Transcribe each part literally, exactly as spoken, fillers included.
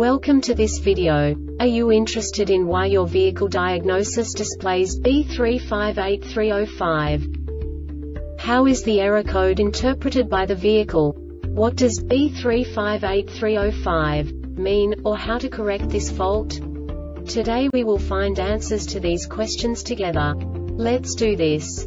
Welcome to this video. Are you interested in why your vehicle diagnosis displays B three five eight three dash zero five? How is the error code interpreted by the vehicle? What does B three five eight three dash zero five mean, or how to correct this fault? Today we will find answers to these questions together. Let's do this.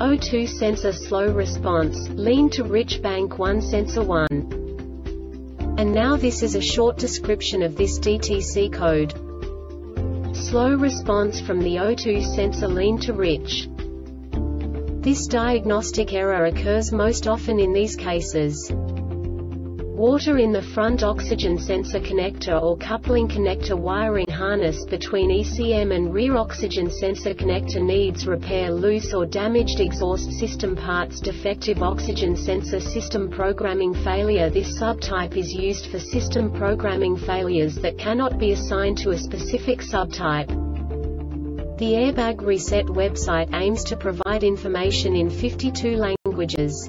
O two Sensor Slow Response, Lean to Rich Bank one Sensor one. And now this is a short description of this D T C code. Slow response from the O two sensor, lean to rich. This diagnostic error occurs most often in these cases. Water in the front oxygen sensor connector or coupling connector wiring harness between E C M and rear oxygen sensor connector needs repair. Loose or damaged exhaust system parts, defective oxygen sensor system programming failure. This subtype is used for system programming failures that cannot be assigned to a specific subtype. The Airbag Reset website aims to provide information in fifty-two languages.